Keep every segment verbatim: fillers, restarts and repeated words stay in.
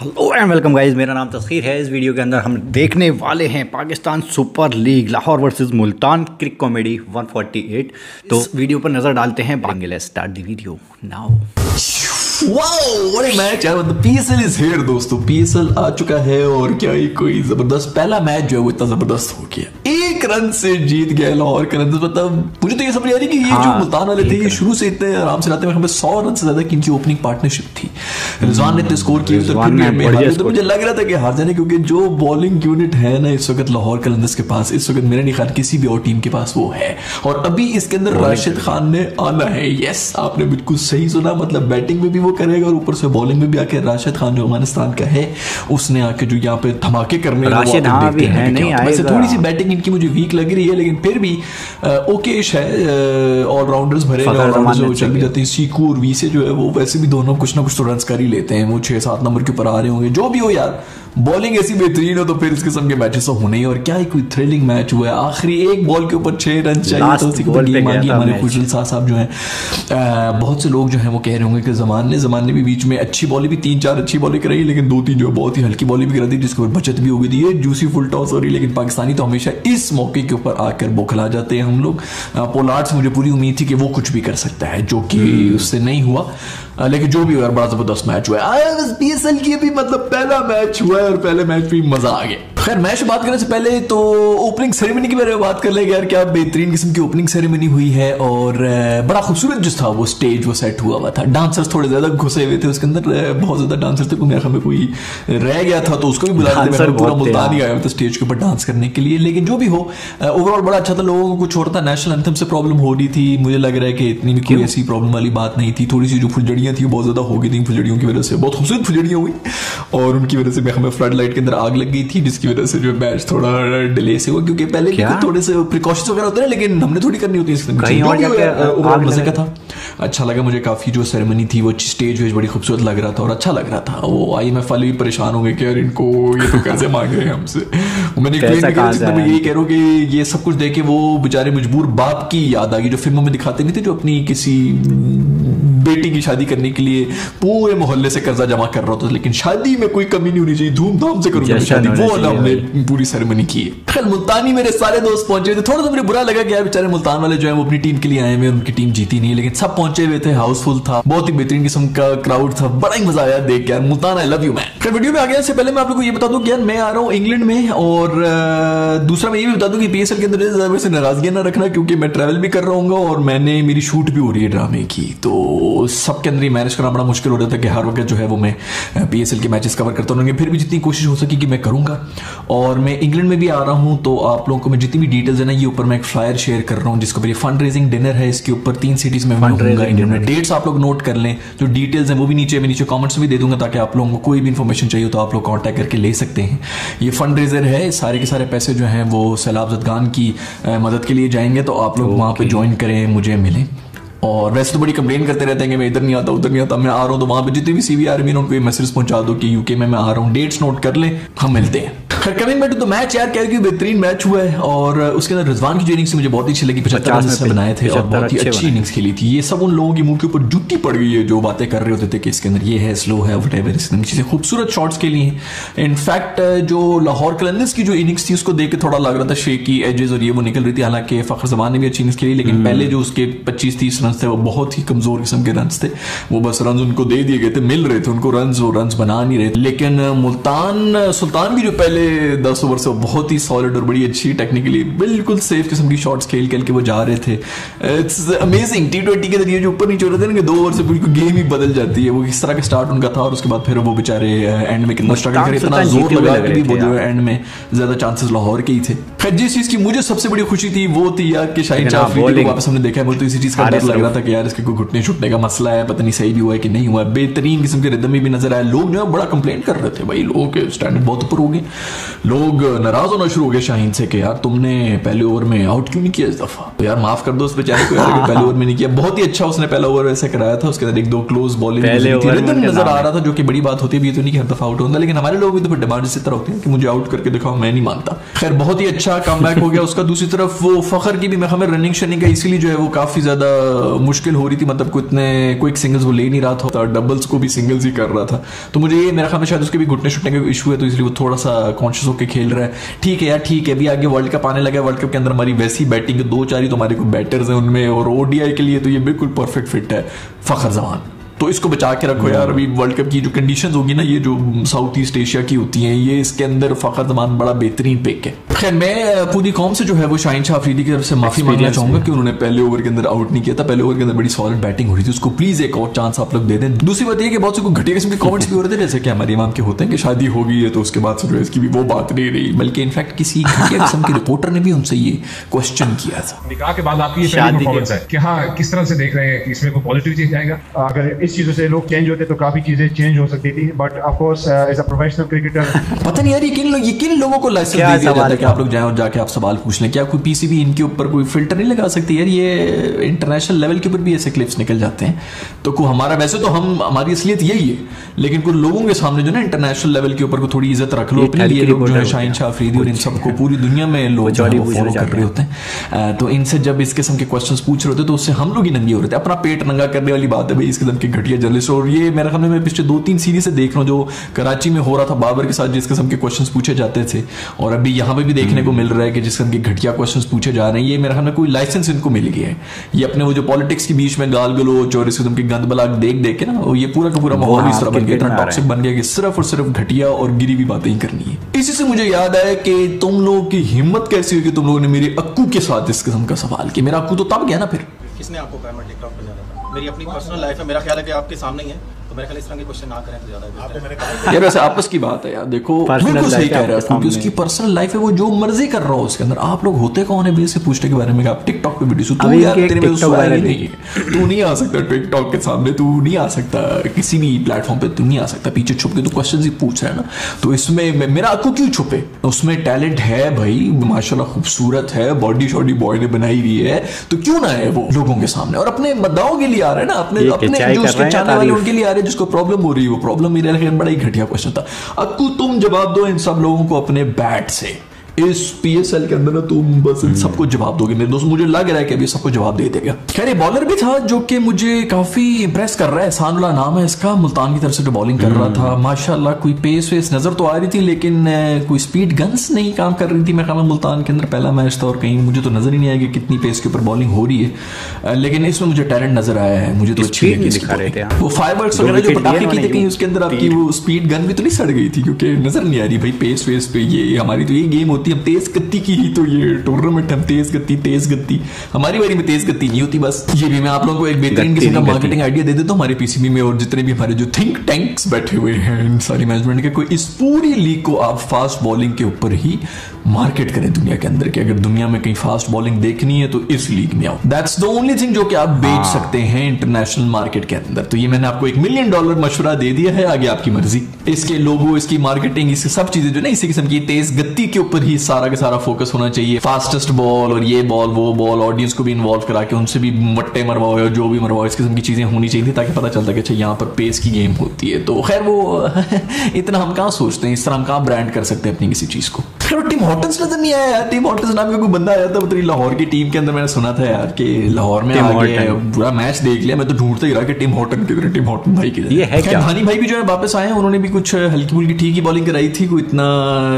Hello and welcome guys, मेरा नाम तस्खीर है। इस वीडियो के अंदर हम देखने वाले हैं Pakistan super league Lahore versus Multan क्रिकॉमेडी वन फोर्टी एट। तो वीडियो पर नज़र डालते हैं। Bangladesh start the video now. Wow what a match यार, मतलब पीएसएल इज हियर दोस्तों, पीएसएल आ चुका है और क्या ही कोई जबरदस्त पहला मैच जो है वो इतना जबरदस्त हो गया। एक रन से जीत गया लाहौर कलंदर्स। मतलब मुझे तो ये समझ आ रही कि ये हाँ, जो मुल्तान वाले थे ये शुरू से इतने आराम से लाते हैं। हमें सौ रन से ज्यादा की इनकी ओपनिंग पार्टनरशिप थी। रिजवान ने इतने स्कोर किए तो फिर मुझे लग रहा था कि हार जाने, क्योंकि जो बॉलिंग यूनिट है ना इस वक्त लाहौर कलंदर्स के पास, इस वक्त मिरानी खान किसी भी और टीम के पास वो है। और अभी इसके अंदर राशिद खान ने आना है। यस, आपने बिल्कुल सही सुना। मतलब बैटिंग में भी वो करेगा और ऊपर से बॉलिंग में भी आके राशिद खान जो अफगानिस्तान का है उसने आके जो यहाँ पे धमाके करने वैसे थोड़ी सी बैटिंग इनकी मुझे वीक लग रही है, लेकिन फिर भी ओकेश है। ऑलराउंडर्स भरे जाते हैं सीकू और वी से जो है वो, वैसे भी दोनों कुछ ना कुछ तो रन कर ही लेते हैं। वो छह सात नंबर के ऊपर आ रहे होंगे। जो भी हो यार, बॉलिंग ऐसी बेहतरीन हो तो फिर इस किस्म के मैचेस होने ही। और क्या ही कोई थ्रिलिंग मैच हुआ है। आखिरी एक बॉल के ऊपर छह रन चाहिए तो उसी को गेम आगे। हमारे खुशल शाह साहब जो है, बहुत से लोग जो है वो कह रहे होंगे कि जमान ने जमान ने भी बीच में अच्छी बॉली भी तीन चार अच्छी बॉली कराई, लेकिन दो तीन जो बहुत ही हल्की बॉली भी करा दी जिसके ऊपर बचत भी हो गई थी। जूसी फुल टॉस हो रही, लेकिन पाकिस्तानी तो हमेशा इस मौके के ऊपर आकर बौखला जाते हैं। हम लोग पोलार्ड से मुझे पूरी उम्मीद थी कि वो कुछ भी कर सकता है, जो कि उससे नहीं हुआ। लेकिन जो भी हुआ, बड़ा जबरदस्त मैच हुआ है। पीएसएल की भी मतलब पहला मैच हुआ है और पहले मैच भी मजा आ गया। खैर, मैच बात करने से पहले तो ओपनिंग सेरेमनी के बारे में बात कर लेंगे यार। क्या बेहतरीन किस्म की ओपनिंग सेरेमनी हुई है और बड़ा खूबसूरत जो था वो स्टेज वो सेट हुआ हुआ था। डांसर्स थोड़े ज्यादा घुसे हुए थे उसके अंदर, बहुत ज्यादा डांसर्स थे। मेरे ख्याल में कोई रह गया था तो उसको भी बुला लिया। पूरा मुल्तान ही आया हुआ था स्टेज के ऊपर डांस करने के लिए। लेकिन जो भी हो, ओवरऑल बड़ा अच्छा था। लोगों को कुछ और था, नेशनल एंथम से प्रॉब्लम हो रही थी। मुझे लग रहा है कि इतनी भी कोई ऐसी प्रॉब्लम वाली बात नहीं थी। थोड़ी सी जो फुलझड़ियाँ थी बहुत ज्यादा हो गई थी। फुलझड़ियों की वजह से बहुत खूबसूरत फुलझड़ियाँ हुई और उनकी वजह से हमें फ्लड लाइट के अंदर आग लग गई थी, जिसकी वजह से जो मैच थोड़ा डिले से हुआ, क्योंकि पहले थोड़े से प्रिकॉशंस वगैरह होते हैं लेकिन हमने थोड़ी करनी होती है। मजे का था, अच्छा लगा मुझे काफी। जो सेरेमनी थी वो स्टेज वेज बड़ी खूबसूरत लग रहा था और अच्छा लग रहा था। वो आईएमएफ वाले भी परेशान हो गए कि यार इनको ये तो कैसे मांग रहे हैं हमसे। मैंने यही कह रहा हूँ कि ये सब कुछ देखे वो बेचारे मजबूर बाप की याद आ गई, जो फिल्मों में दिखाते नहीं थे, जो अपनी किसी बेटी की शादी करने के लिए पूरे मोहल्ले से कर्जा जमा कर रहा होता था, लेकिन शादी में कोई कमी नहीं होनी चाहिए, धूमधाम से करूंगा शादी। वो हमने पूरी सेरेमनी की है। कल मुल्तानी मेरे सारे दोस्त पहुंचे थे। थोड़ा सा मुझे बुरा लगा कि यार बेचारे मुल्तान वाले जो है वो अपनी टीम के लिए आए हुए, उनकी टीम जीती नहीं, लेकिन सब पहुंचे हुए थे। हाउसफुल था, बहुत ही बेहतरीन किस्म का क्राउड था। बड़ा ही मजा आया देख के यार। Multan I love you man. कल वीडियो में आगे इससे पहले मैं आप लोगों को ये बता दूं कि यार मैं आ रहा हूँ इंग्लैंड में, और दूसरा मैं ये भी बता दूं कि पीएसएल के अंदर से नाराजगी ना रखना, क्योंकि मैं ट्रैवल भी कर रहा हूँ और मैंने मेरी शूट भी हो रही है ड्रामे की, तो सबके अंदर ही मैनेज करना बड़ा मुश्किल हो रहा था कि हर वक्त जो है वो मैं पीएसएल के मैचेस कवर करता रहूँगा। फिर भी जितनी कोशिश हो सकी कि मैं करूँगा। और मैं इंग्लैंड में भी आ रहा हूँ, तो आप लोगों को मैं जितनी भी डिटेल्स है ना, ये ऊपर मैं एक फ्लायर शेयर कर रहा हूँ जिसको मेरी फंड रेजिंग डिनर है। इसके ऊपर तीन सिटीज़ में इंग्लैंड में डेट्स आप लोग नोट कर लें। जो डिटेल्स हैं वो भी नीचे मैं नीचे कॉमेंट्स भी दे दूँगा, ताकि आप लोगों को कोई भी इन्फॉर्मेशन चाहिए तो आप लोग कॉन्टैक्ट करके ले सकते हैं। ये फंड रेजर है, सारे के सारे पैसे जो हैं वो सैलाब ज़दगान की मदद के लिए जाएंगे, तो आप लोग वहाँ पर ज्वाइन करें, मुझे मिलें। और वैसे तो बड़ी कंप्लेन करते रहते हैं कि मैं इधर नहीं आता उधर नहीं आता। मैं आ रहा हूँ तो वहाँ पे जितने भी सीवी आर्मी उनको ये मैसेज पहुंचा दो कि यूके में मैं आ रहा हूँ, डेट्स नोट कर ले, हम मिलते हैं। Coming back to the match यार, क्योंकि बेहतरीन मैच हुआ है और उसके अंदर रिजवान की जो इनिंग्स मुझे बहुत ही अच्छी लगी। पचहत्तर रन बनाए थे और बहुत ही अच्छी इनिंग्स खेली थी। ये सब उन लोगों की मुंह के ऊपर जुटी पड़ गई है जो बातें कर रहे होते थे कि इसके अंदर ये है, स्लो है, व्हाटएवर, इस तरह की चीज़ें। खूबसूरत शॉट्स खेली हैं। इनफैक्ट जो लाहौर कलंदर्स की जो इनिंग्स थी उसको देख के थोड़ा लग रहा था शेकी एजेस और ये वो निकल रही थी। हालांकि फखर जमान ने भी अच्छी इनिंग्स खेली, लेकिन पहले जो उसके पच्चीस तीस रन थे वो बहुत ही कमजोर किस्म के रन थे। वो बस रन उनको दे दिए गए थे, मिल रहे थे उनको रन, वो रन बना नहीं रहे थे। लेकिन मुल्तान सुल्तान भी जो पहले दस ओवर से बहुत ही सॉलिड और बड़ी अच्छी टेक्निकली बिल्कुल सेफ किस्म की शॉट्स खेल खेल के वो जा रहे थे। इट्स अमेजिंग टी ट्वेंटी के जरिए जो ऊपर नीचे होते हैं ना, दो ओवर से बिल्कुल गेम ही बदल जाती है। वो किस तरह का स्टार्ट उनका था और उसके बाद फिर वो बेचारे एंड में कितना स्ट्रगल करे, इतना जोर लगा कि वो जो एंड में ज्यादा चांसेस लाहौर के ही थे। खैर, जिस चीज की मुझे सबसे बड़ी खुशी थी वो थी यार कि शाहिन शाह अफरीदी को वापस हमने देखा है। मुझे तो इसी चीज का डर लग रहा था कि यार इसके कोई घुटने छुटने का मसला है, पता नहीं सही भी हुआ है कि नहीं हुआ। बेहतरीन किस्म के रिदम में भी नजर आया। लोग जो है बड़ा कंप्लेंट कर रहे थे, भाई लोगों के स्टैंडर्ड बहुत ऊपर हो गए। लोग नाराज होना शुरू हो गए शाहीन से कि यार तुमने पहले ओवर में आउट क्यों नहीं किया इस दफा। तो यार माफ कर दो उस बेचारे को यार, पहले ओवर में नहीं किया। बहुत ही अच्छा उसने पहला ओवर वैसे कराया था, उसके अंदर एक दो क्लोज बॉलिंग नजर आ रहा था, जो कि बड़ी बात होती है। तो नहीं कि हर दफा आउट होता, लेकिन हमारे लोग भी तो डिमांड इसी तरह होती है कि मुझे आउट करके दिखाओ, मैं नहीं मानता। खैर बहुत ही अच्छा कम बैक हो गया उसका। दूसरी तरफ वो फखर की भी हमें रनिंग शनिंग का इसीलिए जो है वो काफी ज्यादा मुश्किल हो रही थी, मतलब को इतने क्विक सिंगल्स वो ले नहीं रहा था, डबल्स को भी सिंगल्स ही कर रहा था। तो मुझे ये मेरा ख्याल में शायद उसके भी घुटने छुटने का इशू है, तो इसलिए वो थोड़ा सा कॉन्शियस होकर खेल रहा है। ठीक है यार ठीक है, अभी आगे वर्ल्ड कप आने लगा है, वर्ल्ड कप के अंदर हमारी वैसी बैटिंग दो चार ही तो हमारे को बैटर्स हैं उनमें, और ओडीआई के लिए तो ये बिल्कुल परफेक्ट फिट है फखर जमान। तो इसको बचा के रखो यार, अभी वर्ल्ड कप की जो कंडीशंस होगी ना, ये जो साउथ ईस्ट एशिया की होती हैं, ये इसके अंदर फखर जमान बड़ा बेहतरीन पिक है। खैर मैं पूरी कौम से जो है वो शाहीन शाह अफरीदी की तरफ से माफी मांगना चाहूंगा कि उन्होंने पहले ओवर के अंदर आउट नहीं किया था। पहले ओवर के अंदर बड़ी सॉलिड बैटिंग हो रही थी, उसको प्लीज एक और चांस आप लोग दे दें। दूसरी बात यह कि बहुत से घटिया किस्म के कमेंट्स भी हो रहे थे, जैसे कि हमारे इमाम के होते हैं कि शादी हो गई है तो उसके बाद से जो है इसकी भी वो बात नहीं रही, बल्कि इनफैक्ट किसी घटिया किस्म के रिपोर्टर ने भी उनसे ये क्वेश्चन किया था निकाह के बाद आपकी शादी है कि हाँ किस तरह से देख रहे हैं कि इसमें कोई पॉजिटिव चीज आएगा। अगर इस चीजों से लोग चेंज होते तो काफी चीजें चेंज हो सकती थी, but of course as a professional cricketer पता नहीं यार ये किन लोग ये किन लोगों को लाइसेंस दिया जाता है कि आप लोग जाएं और जाके आप सवाल पूछ लें। क्या कोई पीसीबी इनके ऊपर कोई फिल्टर नहीं लगा सकती यार? ये इंटरनेशनल लेवल के ऊपर भी ऐसे क्लिप्स निकल जाते हैं। तो को हमारा वैसे तो हम हमारी असलियत यही है, लेकिन कुछ लोगों के सामने जो ना इंटरनेशनल लेवल के ऊपर को थोड़ी इज्जत रख लो अपने लिए। लोग जो है शाहीन शाह अफरीदी और इन सबको पूरी दुनिया में लोग फॉलो कर रहे होते हैं, तो इनसे जब इस किस्म के क्वेश्चन पूछ रहे होते हैं तो उससे हम लोग ही नंगे हो रहे थे। अपना पेट नंगा करने वाली बात है भाई इस किस्म के घटिया जर्नलिस्ट। और ये मेरे ख्याल में पिछले दो तीन सीरीज से देख रहा हूँ, जो कराची में हो रहा था बाबर के साथ जिस किस्म के क्वेश्चन पूछे जाते थे, और अभी यहाँ पे भी देखने को मिल रहा है कि जिस तरह के घटिया क्वेश्चंस पूछे जा रहे हैं। ये मेरे ख्याल में कोई लाइसेंस इनको मिल गया है, ये अपने वो जो पॉलिटिक्स के बीच में गाल गलोच और इस किस्म के गंद बलाक देख देख के ना ये पूरा का पूरा माहौल इस तरह बन गया, इतना टॉक्सिक बन गया कि सिर्फ और सिर्फ घटिया और गिरी हुई बातें ही करनी है। इसी से मुझे याद आया कि तुम लोगों की हिम्मत कैसी हुई कि तुम लोगों ने मेरे अक्कू के साथ इस किस्म का सवाल किया। मेरा अक्कू तो तब गया ना, फिर किसने आपको कहा मैं टिकटॉक पर जा रहा था? मेरी अपनी पर्सनल लाइफ है, मेरा ख्याल है कि आपके सामने ही है, तो मेरे ख्याल इस तरह के क्वेश्चन ना करें तो ज्यादा। यार वैसे आपस की बात है यार, देखो बिल्कुल सही कह रहा है क्योंकि उसकी पर्सनल लाइफ है, वो जो मर्जी कर रहा हो उसके अंदर। आप लोग होते कौन है भी इससे पूछने के बारे में? आप टिकटॉक पे वीडियो तू यार तेरे में तो वायरल नहीं है, तू नहीं आ सकता टिकटॉक के सामने, तू नहीं आ सकता किसी भी प्लेटफॉर्म पे, तू नहीं आ सकता पीछे छुप के, तू क्वेश्चन ही पूछ रहा है ना। तो इसमें मेरा अक्कू क्यों छुपे? उसमें टैलेंट है भाई, माशाल्लाह खूबसूरत है, बॉडी शॉडी बॉय ने बनाई हुई है, तो क्यों ना है वो लोगों के सामने। और अपने मद्दाओं के लिए आ रहे हैं ना, अपने अपने जो उसके चाहने वाले उनके लिए आ रहे हैं, जिसको प्रॉब्लम हो रही है वो प्रॉब्लम मेरे लिए बड़ा ही घटिया क्वेश्चन था। अक्कू तुम जवाब दो इन सब लोगों को अपने बैट से, इस पीएसएल के अंदर ना तुम बस इन सबको जवाब दोगे मेरे दोस्त, मुझे लग रहा है कि अभी सबको जवाब दे देगा। खैर बॉलर भी था जो कि मुझे काफी इंप्रेस कर रहा है, सानुला नाम है इसका, मुल्तान की तरफ से जो बॉलिंग कर रहा था माशाल्लाह, कोई पेस वेस नजर तो आ रही थी लेकिन कोई स्पीड गन्स नहीं काम कर रही थी। मैं कहा मुल्तान के अंदर पहला मैच था और कहीं मुझे तो नजर ही नहीं आएगी कितनी पेस के ऊपर बॉलिंग हो रही है, लेकिन इसमें मुझे टैलेंट नजर आया है, मुझे तो अच्छी लगी। वो फायरवर्क्स वगैरह जो पटाखे की थी कहीं उसके अंदर आपकी वो स्पीड गन भी तो नहीं सड़ गई थी, क्योंकि नजर नहीं आ रही भाई पेस वेस पे। ये हमारी तो ये गेम तेज गति की ही तो ये टूर्नामेंट है, तेज गति तेज गति हमारी बारी में तेज गति नहीं होती। बस ये भी मैं आप लोगों को एक बेहतरीन किस्म का मार्केटिंग आइडिया दे देता हूं हमारे पीसीबी में, और जितने भी हमारे जो थिंक टैंक्स बैठे हुए हैं इन सारी मैनेजमेंट के, कोई इस पूरी लीग को आप फास्ट बॉलिंग के ऊपर ही मार्केट करें दुनिया के अंदर, कि अगर दुनिया में कहीं फास्ट बॉलिंग देखनी है तो इस लीग में आओ, दैट्स द ओनली थिंग जो कि आप बेच सकते हैं इंटरनेशनल मार्केट के अंदर। तो ये मैंने आपको एक मिलियन डॉलर मशवरा दे दिया है, आगे आपकी मर्जी। इसके लोगो, इसकी मार्केटिंग, इसकी सब चीजें जो ना इसी किस्म की तेज गति के ऊपर ही सारा का सारा फोकस होना चाहिए। फास्टेस्ट बॉल और ये बॉल वो बॉल, ऑडियंस को भी इन्वॉल्व करा के उनसे भी मट्टे मरवाओ और जो भी मरवाओ, इस किस्म की चीजें होनी चाहिए ताकि पता चलता कि अच्छा यहाँ पर पेस की गेम होती है। तो खैर वो इतना हम कहाँ सोचते हैं, इस तरह हम कहाँ ब्रांड कर सकते हैं अपनी किसी चीज को। टीम हॉटन्स नजर नहीं आया, टीम हॉटन्स नाम का कोई बंदा आया था मतलब लाहौर की टीम के अंदर, मैंने सुना था यार कि लाहौर में आ गया पूरा मैच देख लिया, मैं तो ढूंढते ही रहा कि टीम हॉटन किधर है, टीम हॉटन भाई किधर है। खैर भानी भाई भी जो है वापस आए हैं, उन्होंने भी कुछ हल्की फुल्की ठीक ही बॉलिंग कराई थी, कोई इतना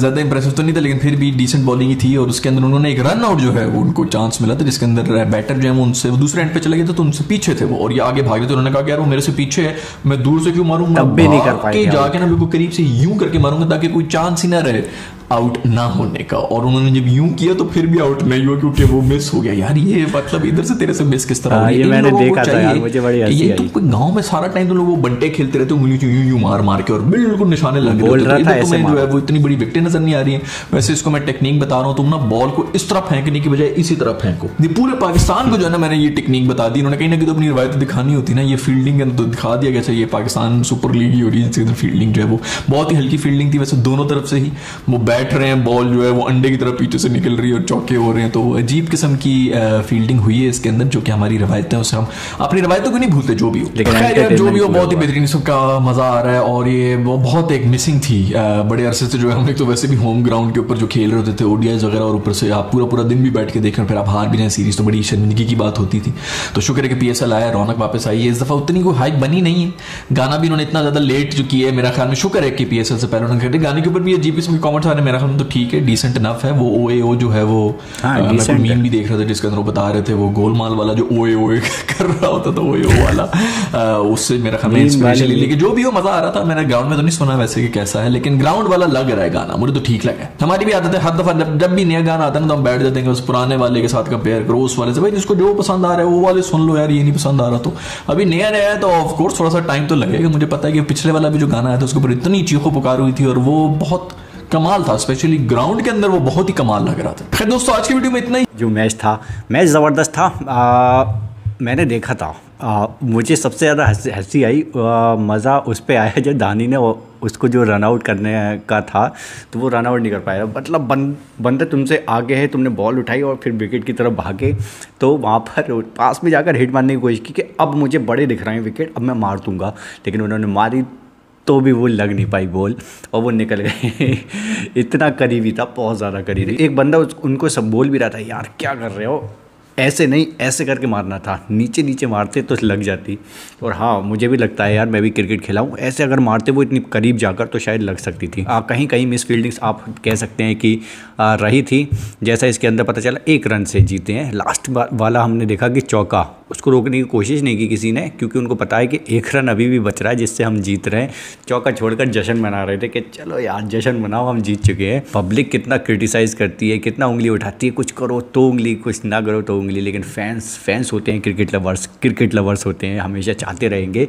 ज्यादा इंप्रेसिव तो नहीं था लेकिन फिर भी डिसेंट बॉलिंग ही थी, और उसके अंदर उन्होंने एक रन आउट जो है वो उनको चांस मिला था जिसके अंदर बैटर जो है वो उनसे दूसरे एंड पे चले गए थे, तो उनसे पीछे थे वो और ये आगे भागे थे। उन्होंने कहा कि यार वो मेरे से पीछे है, मैं दूर से क्यों मारूंगा, जाके ना बिल्कुल करीब से यूं करके मारूंगा ताकि कोई चांस ही ना रहे आउट ना होने का। और उन्होंने जब यूं किया तो फिर भी आउट नहीं हुआ क्योंकि वो मिस हो गया। यार ये मतलब इधर से तेरे से मिस किस तरह हो गया, ये मैंने देखा था यार, मुझे बड़ी हंसी आई। ये तुम कोई गांव में सारा टाइम तुम लोग वो बंटे खेलते रहते हो, यूं यूं मार मार के और बिल्कुल निशाने लग रहे हो, तुम्हें जो है वो इतनी बड़ी विकेटें नजर नहीं आ रही है। वैसे इसको मैं टेक्निक बता रहा हूँ, तुम ना बॉल को इस तरह फेंकने की बजाय इसी तरह फेंको। पूरे पाकिस्तान को जो है ना मैंने ये टेक्निक बता दी, उन्होंने कहीं ना कहीं तो अपनी रिवायत दिखानी होती ना, ये फील्डिंग के अंदर दिखा दिया गया था। ये पाकिस्तान सुपर लीग ही हो रही है, फील्डिंग जो है वो बहुत ही हल्की फील्डिंग थी वैसे दोनों तरफ से ही, वो बैठ रहे हैं, बॉल जो है वो अंडे की तरह पीछे से निकल रही है और चौके हो रहे हैं। तो अजीब किस्म की फील्डिंग हुई है इसके अंदर, जो कि हमारी रवायतें हैं, उससे हम अपनी रवायतों को नहीं भूलते। जो भी हो जो भी हो बहुत ही बेहतरीन सबका मज़ा आ रहा है। और ये वो बहुत एक मिसिंग थी बड़े अरसे से, जो है हम लोग तो वैसे भी होम ग्राउंड के ऊपर जो खेल रहे होते थे ओडीआईज वगैरह, और ऊपर से आप पूरा पूरा दिन भी बैठ के देख रहे फिर आप हार भी जाए सीरीज़, तो बड़ी शर्मिंदगी की बात होती थी। तो शुक्र है कि पीएसएल आया, रौनक वापस आई है। इस दफ़ा उतनी कोई हाइप बनी नहीं है, गाना भी उन्होंने इतना ज़्यादा लेट जो किया है, मेरा ख्याल में शुक्र है कि पीएसएल से पहले उन्होंने कहा। गाने के ऊपर भी अजीब इसमें कॉमेंट्स आ रहे हैं, मेरा ख्याल में तो ठीक है, डिसेंट इनफ है। वो ओ ए ओ जो है वो मीम भी देख रहे थे जिसके अंदर वो बता रहे थे वो गोलमाल वाला जो ओ ए ओ कर रहा होता था, ओ ए ओ वाला, उससे मेरा ख्याल में इंस्पिरेशन ले लेके जो भी हो मज़ा आ रहा था। मैंने ग्राउंड में तो नहीं सुना वैसे कि कैसा है, लेकिन ग्राउंड वाला लग रहा है गाना, मुझे तो ठीक लगा। हमारी भी आदत है हर दफ़ा जब भी नया गाना आता है ना तो हम बैठ जाते हैं उस पुराने वाले के साथ कंपेयर करो, उस वाले से भाई जिसको जो पसंद आ रहा है वो वाले सुन लो यार, ये नहीं पसंद आ रहा। तो अभी नया नया है तो ऑफकोर्स थोड़ा सा टाइम तो लगेगा। मुझे पता है कि पिछले वाला भी जो गाना आया था उसके ऊपर इतनी चीखों पुकार हुई थी और वो बहुत कमाल था, स्पेशली ग्राउंड के अंदर वो बहुत ही कमाल लग रहा था। खैर दोस्तों, आज की वीडियो में इतना ही। जो मैच था मैच ज़बरदस्त था, आ, मैंने देखा था, आ, मुझे सबसे ज़्यादा हंसी आई, मज़ा उस पर आया जब दानी ने उसको जो रन आउट करने का था तो वो रन आउट नहीं कर पाया। मतलब बंद बंदा तुमसे आगे है, तुमने बॉल उठाई और फिर विकेट की तरफ भागे, तो वहाँ पर पास में जाकर हिट मारने की कोशिश की कि अब मुझे बड़े दिख रहे हैं विकेट, अब मैं मार दूँगा, लेकिन उन्होंने मारी तो भी वो लग नहीं पाई बॉल और वो निकल गए। इतना करीबी था, बहुत ज़्यादा करीबी। एक बंदा उनको सब बोल भी रहा था, यार क्या कर रहे हो, ऐसे नहीं ऐसे करके मारना था, नीचे नीचे मारते तो लग जाती। और हाँ, मुझे भी लगता है यार, मैं भी क्रिकेट खेला हूँ, ऐसे अगर मारते वो इतनी करीब जाकर तो शायद लग सकती थी। आ, कहीं कहीं मिस फील्डिंग्स आप कह सकते हैं कि आ, रही थी, जैसा इसके अंदर पता चला एक रन से जीते हैं। लास्ट वाला हमने देखा कि चौका, उसको रोकने की कोशिश नहीं की किसी ने, क्योंकि उनको पता है कि एक रन अभी भी बच रहा है जिससे हम जीत रहे हैं। चौका छोड़कर जश्न मना रहे थे कि चलो यार जश्न मनाओ, हम जीत चुके हैं। पब्लिक कितना क्रिटिसाइज़ करती है, कितना उंगली उठाती है, कुछ करो तो उंगली, कुछ ना करो तो उंगली, लेकिन फैंस फैंस होते हैं, क्रिकेट लवर्स क्रिकेट लवर्स होते हैं, हमेशा चाहते रहेंगे।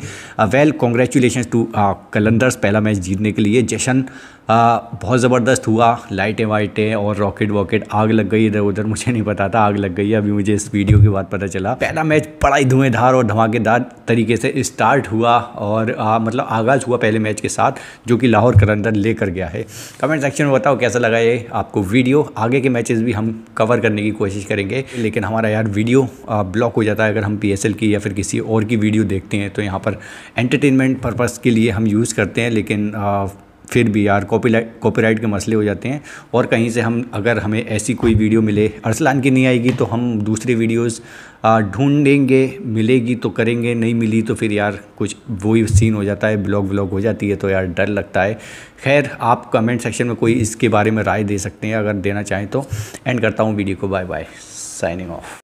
वेल कॉन्ग्रेचुलेशन टू कलंदर्स पहला मैच जीतने के लिए। जश्न uh, बहुत ज़बरदस्त हुआ, लाइटें वाइटें और रॉकेट वॉकेट, आग लग गई इधर उधर, मुझे नहीं पता था आग लग गई, अभी मुझे इस वीडियो के बाद पता चला। पहला मैच बड़ा ही धुएंधार और धमाकेदार तरीके से स्टार्ट हुआ और आ, मतलब आगाज़ हुआ पहले मैच के साथ, जो कि लाहौर कलंदर लेकर गया है। कमेंट सेक्शन में बताओ कैसा लगा ये आपको वीडियो। आगे के मैचेस भी हम कवर करने की कोशिश करेंगे, लेकिन हमारा यार वीडियो ब्लॉक हो जाता है अगर हम पीएसएल की या फिर किसी और की वीडियो देखते हैं, तो यहाँ पर एंटरटेनमेंट पर्पज़ के लिए हम यूज़ करते हैं, लेकिन आ, फिर भी यार कॉपीराइट कॉपीराइट के मसले हो जाते हैं। और कहीं से हम अगर हमें ऐसी कोई वीडियो मिले, अरसलान की नहीं आएगी तो हम दूसरी वीडियोस ढूंढेंगे, मिलेगी तो करेंगे, नहीं मिली तो फिर यार कुछ वही सीन हो जाता है, ब्लॉग व्लॉग हो जाती है, तो यार डर लगता है। खैर, आप कमेंट सेक्शन में कोई इसके बारे में राय दे सकते हैं अगर देना चाहें तो। एंड करता हूँ वीडियो को, बाय बाय, साइनिंग ऑफ।